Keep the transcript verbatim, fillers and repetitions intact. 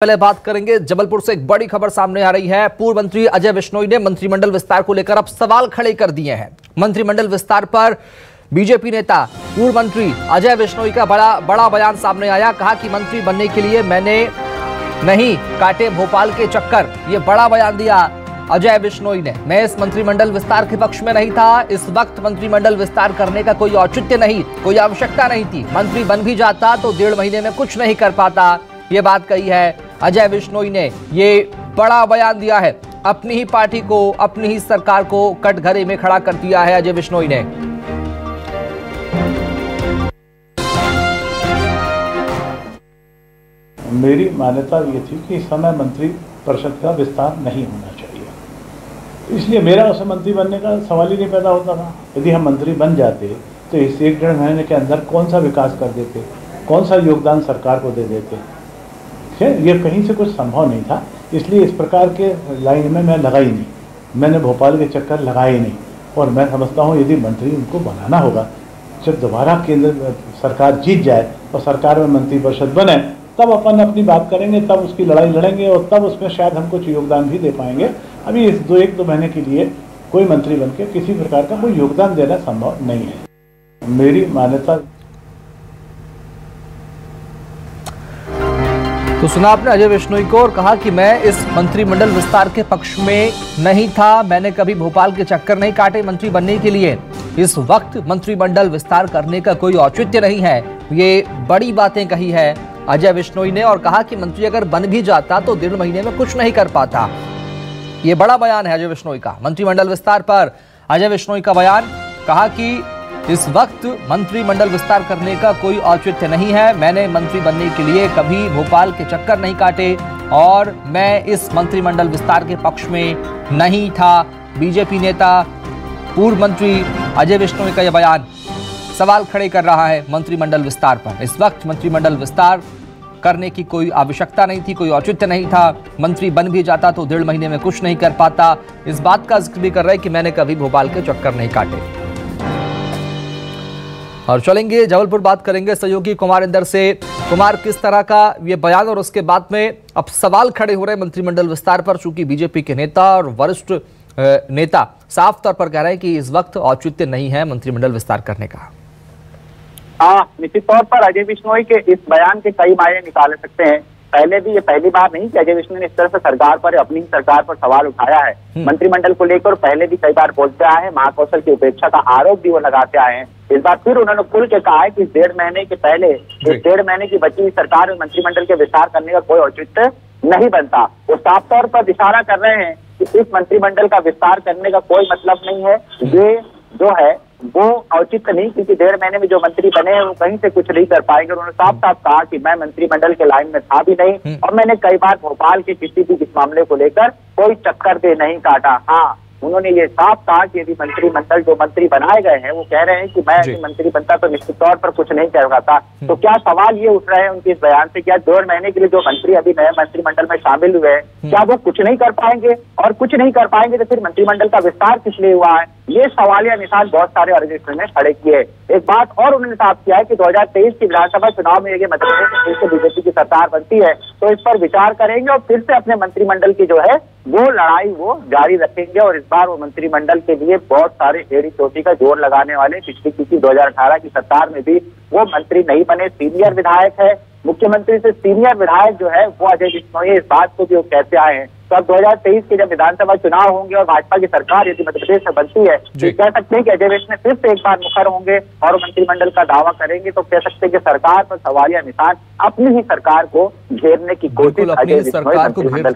पहले बात करेंगे जबलपुर से। एक बड़ी खबर सामने आ रही है। पूर्व मंत्री अजय विश्नोई ने मंत्रिमंडल विस्तार को लेकर अब सवाल खड़े कर दिए हैं। मंत्रिमंडल विस्तार पर बीजेपी नेता पूर्व मंत्री अजय विश्नोई का बड़ा बड़ा बयान सामने आया। कहा कि मंत्री बनने के लिए मैंने नहीं काटे भोपाल के चक्कर। ये बड़ा बयान दिया अजय विश्नोई ने। मैं इस मंत्रिमंडल विस्तार के पक्ष में नहीं था। इस वक्त मंत्रिमंडल विस्तार करने का कोई औचित्य नहीं, कोई आवश्यकता नहीं थी। मंत्री बन भी जाता तो डेढ़ महीने में कुछ नहीं कर पाता। ये बात कही है अजय विश्नोई ने। ये बड़ा बयान दिया है। अपनी ही पार्टी को, अपनी ही सरकार को कटघरे में खड़ा कर दिया है अजय विश्नोई ने। मेरी मान्यता ये थी कि इस समय मंत्री परिषद का विस्तार नहीं होना चाहिए, इसलिए मेरा उसमें मंत्री बनने का सवाल ही नहीं पैदा होता था। यदि हम मंत्री बन जाते तो इस एक डेढ़ महीने के अंदर कौन सा विकास कर देते, कौन सा योगदान सरकार को दे देते, खैर ये कहीं से कुछ संभव नहीं था। इसलिए इस प्रकार के लाइन में मैं लगा ही नहीं, मैंने भोपाल के चक्कर लगाए ही नहीं। और मैं समझता हूँ यदि मंत्री उनको बनाना होगा, जब दोबारा केंद्र सरकार जीत जाए और सरकार में मंत्रिपरिषद बने, तब अपन अपनी बात करेंगे, तब उसकी लड़ाई लड़ेंगे और तब उसमें शायद हम कुछ योगदान भी दे पाएंगे। अभी इस दो एक दो महीने के लिए कोई मंत्री बनके किसी प्रकार का कोई योगदान देना संभव नहीं है, मेरी मान्यता। तो सुना आपने अजय विश्नोई को, और कहा कि मैं इस मंत्रिमंडल विस्तार के पक्ष में नहीं था। मैंने कभी भोपाल के चक्कर नहीं काटे मंत्री बनने के लिए। इस वक्त मंत्रिमंडल विस्तार करने का कोई औचित्य नहीं है। ये बड़ी बातें कही है अजय विश्नोई ने। और कहा कि मंत्री अगर बन भी जाता तो डेढ़ महीने में कुछ नहीं कर पाता। ये बड़ा बयान है अजय विश्नोई का मंत्रिमंडल विस्तार पर। अजय विश्नोई का बयान, कहा कि इस वक्त मंत्रिमंडल विस्तार करने का कोई औचित्य नहीं है। मैंने मंत्री बनने के लिए कभी भोपाल के चक्कर नहीं काटे और मैं इस मंत्रिमंडल विस्तार के पक्ष में नहीं था। बीजेपी नेता पूर्व मंत्री अजय विश्नोई का यह बयान सवाल खड़े कर रहा है मंत्रिमंडल विस्तार पर। इस वक्त मंत्रिमंडल विस्तार करने की कोई आवश्यकता नहीं थी, कोई औचित्य नहीं था। मंत्री बन भी जाता तो डेढ़ महीने में कुछ नहीं कर पाता। इस बात का जिक्र भी कर रहा है कि मैंने कभी भोपाल के चक्कर नहीं काटे। और चलेंगे जबलपुर, बात करेंगे सहयोगी कुमार इंदर से। कुमार, किस तरह का ये बयान और उसके बाद में अब सवाल खड़े हो रहे मंत्रिमंडल विस्तार पर, चूंकि बीजेपी के नेता और वरिष्ठ नेता साफ तौर पर कह रहे हैं कि इस वक्त औचित्य नहीं है मंत्रिमंडल विस्तार करने का। निश्चित तौर पर अजय विश्नोई के इस बयान के कई मायने निकाले सकते हैं। पहले भी ये पहली बार नहीं कि अजय विश्नोई ने इस तरह से सरकार पर, अपनी ही सरकार पर सवाल उठाया है। मंत्रिमंडल को लेकर पहले भी कई बार बोलते आए हैं। महाकौशल की उपेक्षा का आरोप भी वो लगाते आए हैं। इस बार फिर उन्होंने खुल के कहा है कि डेढ़ महीने के पहले, इस डेढ़ महीने की बची हुई सरकार में मंत्रिमंडल के विस्तार करने का कोई औचित्य नहीं बनता। वो साफ तौर पर इशारा कर रहे हैं कि इस मंत्रिमंडल का विस्तार करने का कोई मतलब नहीं है। ये जो है वो औचित्य नहीं, क्योंकि डेढ़ महीने में जो मंत्री बने हैं वो कहीं से कुछ नहीं कर पाएंगे। उन्होंने साफ साफ कहा कि मैं मंत्रिमंडल के लाइन में था भी नहीं और मैंने कई बार भोपाल के किसी भी इस मामले को लेकर कोई चक्कर दे नहीं काटा। हाँ, उन्होंने ये साफ कहा कि यदि मंत्रिमंडल जो मंत्री बनाए गए हैं वो कह रहे हैं कि मैं यदि मंत्री बनता तो निश्चित तौर पर कुछ नहीं कर पाता, तो क्या सवाल ये उठ रहे हैं उनके इस बयान से, क्या डेढ़ महीने के लिए जो मंत्री अभी नए मंत्रिमंडल में शामिल हुए हैं क्या वो कुछ नहीं कर पाएंगे? और कुछ नहीं कर पाएंगे तो फिर मंत्रिमंडल का विस्तार किस लिए हुआ है? ये सवालिया निशान बहुत सारे ऑर्गेनाइजेशन ने खड़े किए। एक बात और उन्होंने साफ किया है कि दो हज़ार तेईस की विधानसभा चुनाव में यदि मध्य प्रदेश से बीजेपी की सरकार बनती है तो इस पर विचार करेंगे और फिर से अपने मंत्रिमंडल की जो है वो लड़ाई वो जारी रखेंगे। और इस बार वो मंत्रिमंडल के लिए बहुत सारे एड़ी चोटी का जोर लगाने वाले, पिछली किसी दो हज़ार अठारह की सरकार में भी वो मंत्री नहीं बने, सीनियर विधायक है। मुख्यमंत्री से सीनियर विधायक जो है वो अजय विश्नोई, इस बात को भी वो कहते आए हैं। तो अब दो हज़ार तेईस के जब विधानसभा चुनाव होंगे और भाजपा की सरकार यदि मध्य प्रदेश में बनती है तो कह सकते हैं कि अजय विश्नोई फिर से एक बार मुखर होंगे और मंत्रिमंडल का दावा करेंगे। तो कह सकते हैं कि सरकार पर सवालिया निशान अपनी ही सरकार को घेरने की कोशिश अजय विश्नोई मंत्रिमंडल